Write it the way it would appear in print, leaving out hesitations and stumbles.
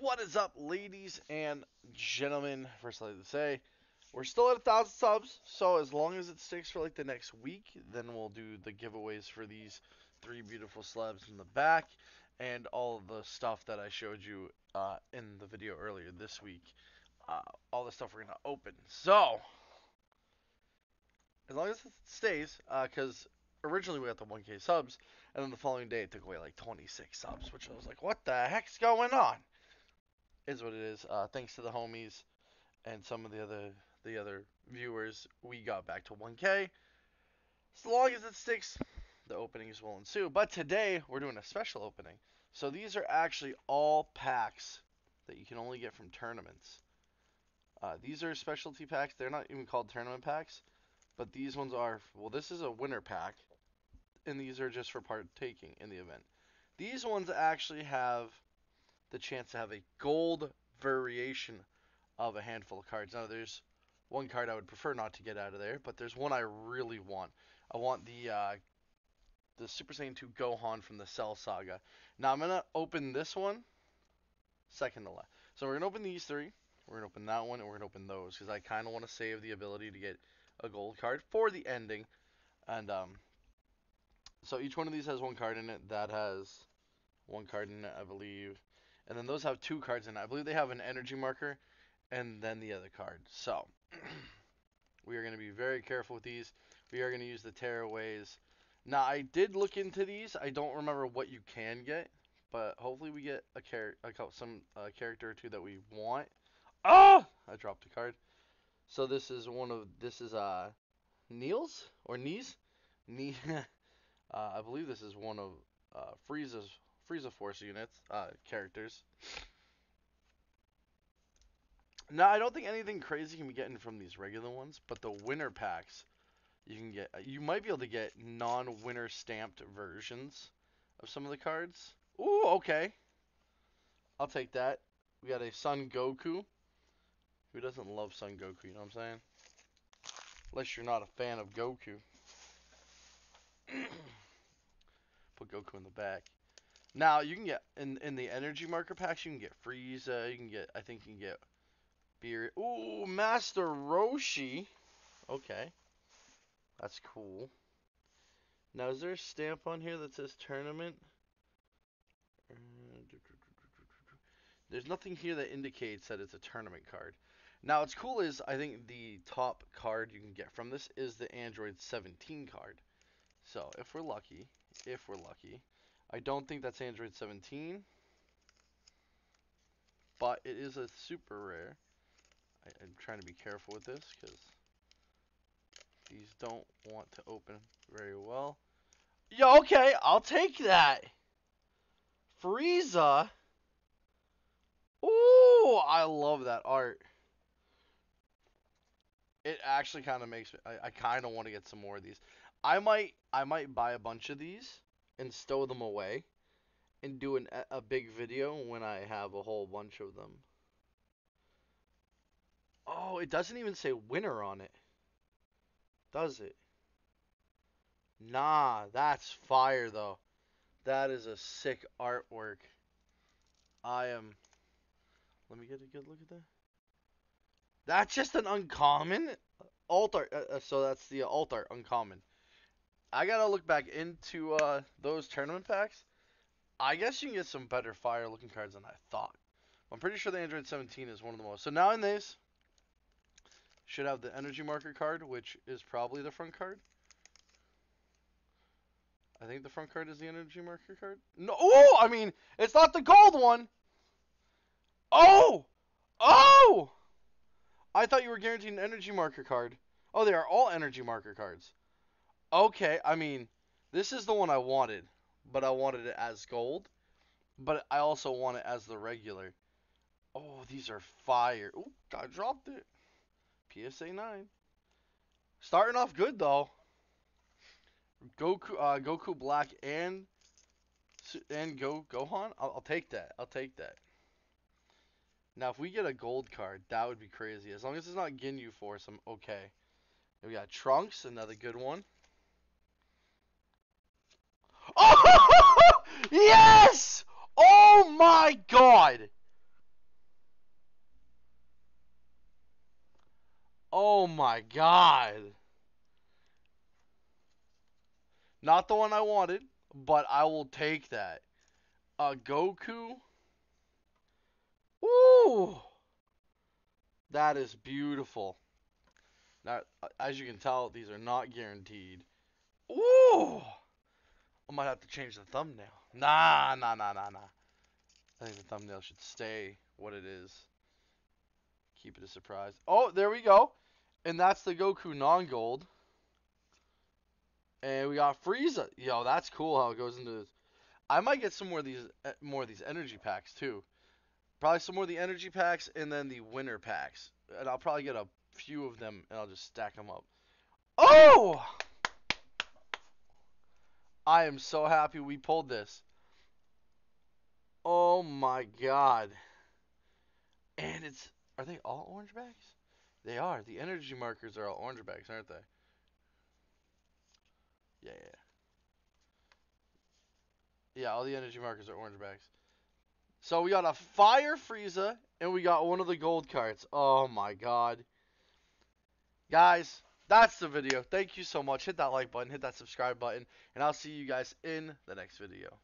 What is up, ladies and gentlemen? First, I'd like to say we're still at 1,000 subs, so as long as it sticks for like the next week, then we'll do the giveaways for these three beautiful slabs in the back and all the stuff that I showed you in the video earlier this week. All the stuff we're gonna open. So as long as it stays, because originally we got the 1K subs, and then the following day it took away like 26 subs, which I was like, what the heck's going on? Is what it is. Thanks to the homies and some of the other viewers, we got back to 1K. As long as it sticks, the openings will ensue. But today we're doing a special opening. So these are actually all packs that you can only get from tournaments. These are specialty packs. They're not even called tournament packs, but these ones are. Well, this is a winner pack, and these are just for partaking in the event. These ones actually have the chance to have a gold variation of a handful of cards. Now, there's one card I would prefer not to get out of there, but there's one I really want. I want the Super Saiyan 2 Gohan from the Cell Saga. Now, I'm going to open this one second to last. So we're going to open these three, we're going to open that one, and we're going to open those, because I kind of want to save the ability to get a gold card for the ending. And so each one of these has one card in it. That has one card in it, I believe. And then those have two cards in it. I believe they have an energy marker and then the other card. So we are going to be very careful with these. We are going to use the tearaways. Now, I did look into these. I don't remember what you can get, but hopefully we get some character or two that we want. Oh! I dropped a card. So this is Knees. I believe this is one of Frieza Force units, characters. Now, I don't think anything crazy can be getting from these regular ones, but the winner packs, you can get. You might be able to get non-winner stamped versions of some of the cards. Ooh, okay. I'll take that. We got a Son Goku. Who doesn't love Son Goku, you know what I'm saying? Unless you're not a fan of Goku. Put Goku in the back. Now, you can get, in the energy marker packs, you can get Frieza, you can get Beer. Ooh, Master Roshi. Okay. That's cool. Now, is there a stamp on here that says tournament? There's nothing here that indicates that it's a tournament card. Now, what's cool is, I think the top card you can get from this is the Android 17 card. So, if we're lucky. I don't think that's Android 17, but it is a super rare. I'm trying to be careful with this because these don't want to open very well. Yo, okay, I'll take that. Frieza. Ooh, I love that art. It actually kind of makes me. I kind of want to get some more of these. I might buy a bunch of these and stow them away, and do a big video when I have a whole bunch of them. Oh, it doesn't even say winner on it, does it? Nah, that's fire though. That is a sick artwork. Let me get a good look at that. That's just an uncommon alt art. So that's the alt art uncommon. I gotta look back into those tournament packs. I guess you can get some better fire looking cards than I thought. I'm pretty sure the Android 17 is one of the most. So now in this, should have the energy marker card, which is probably the front card. I think the front card is the energy marker card. No, oh, I mean, it's not the gold one. Oh, I thought you were guaranteed an energy marker card. Oh, they are all energy marker cards. Okay, I mean, this is the one I wanted, but I wanted it as gold, but I also want it as the regular. Oh, these are fire. Ooh, I dropped it. PSA 9. Starting off good, though. Goku Black and Gohan? I'll take that. I'll take that. Now, if we get a gold card, that would be crazy. As long as it's not Ginyu Force, I'm okay. We got Trunks, another good one. Oh yes! Oh my God! Oh my god. Not the one I wanted, but I will take that. Goku. Woo! That is beautiful. Now, as you can tell, these are not guaranteed. Woo! I might have to change the thumbnail. Nah. I think the thumbnail should stay what it is. Keep it a surprise. Oh, there we go. And that's the Goku non-gold. And we got Frieza. Yo, that's cool how it goes into this. I might get some more of these energy packs too. Probably some more of the energy packs and then the winter packs. And I'll probably get a few of them and I'll just stack them up. Oh! I am so happy we pulled this. Oh my god. And it's... Are they all orange bags? They are. The energy markers are all orange bags, aren't they? Yeah, yeah. Yeah, all the energy markers are orange bags. So we got a fire Frieza, and we got one of the gold cards. Oh my god. Guys, that's the video. Thank you so much. Hit that like button, hit that subscribe button, and I'll see you guys in the next video.